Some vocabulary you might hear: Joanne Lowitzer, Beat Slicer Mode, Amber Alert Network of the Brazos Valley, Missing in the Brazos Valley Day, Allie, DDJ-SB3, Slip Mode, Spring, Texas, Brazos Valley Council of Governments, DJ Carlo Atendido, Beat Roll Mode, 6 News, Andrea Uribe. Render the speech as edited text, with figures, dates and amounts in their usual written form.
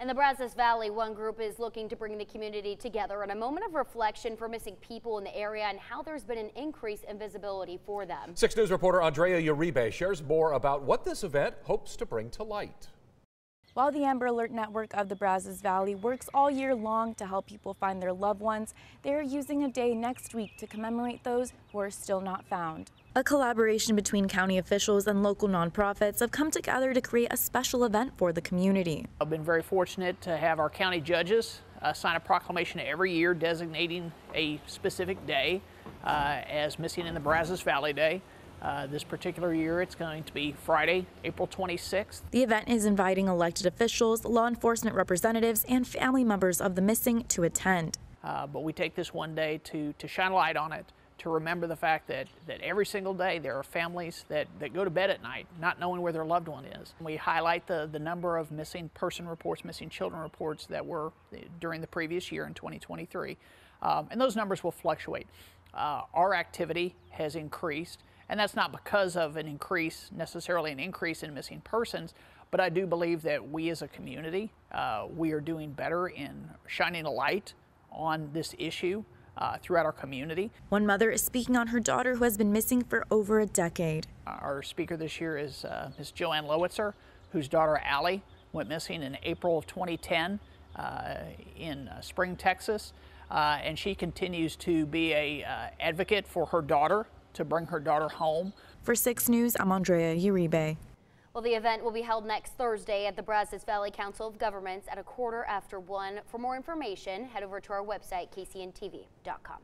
In the Brazos Valley, one group is looking to bring the community together in a moment of reflection for missing people in the area and how there's been an increase in visibility for them. 6 News reporter Andrea Uribe shares more about what this event hopes to bring to light. While the Amber Alert Network of the Brazos Valley works all year long to help people find their loved ones, they are using a day next week to commemorate those who are still not found. A collaboration between county officials and local nonprofits have come together to create a special event for the community. I've been very fortunate to have our county judges sign a proclamation every year designating a specific day as Missing in the Brazos Valley Day. This particular year, it's going to be Friday, April 26th. The event is inviting elected officials, law enforcement representatives, and family members of the missing to attend. But we take this one day to shine a light on it, to remember the fact that every single day there are families that go to bed at night not knowing where their loved one is. We highlight the number of missing person reports, missing children reports that were during the previous year in 2023. And those numbers will fluctuate. Our activity has increased. And that's not because of an increase, necessarily an increase in missing persons, but I do believe that we as a community, we are doing better in shining a light on this issue throughout our community. One mother is speaking on her daughter who has been missing for over a decade. Our speaker this year is Ms. Joanne Lowitzer, whose daughter Allie went missing in April of 2010 in Spring, Texas. And she continues to be an advocate for her daughter, to bring her daughter home. For 6 News, I'm Andrea Uribe. Well, the event will be held next Thursday at the Brazos Valley Council of Governments at 1:15. For more information, head over to our website, kcntv.com.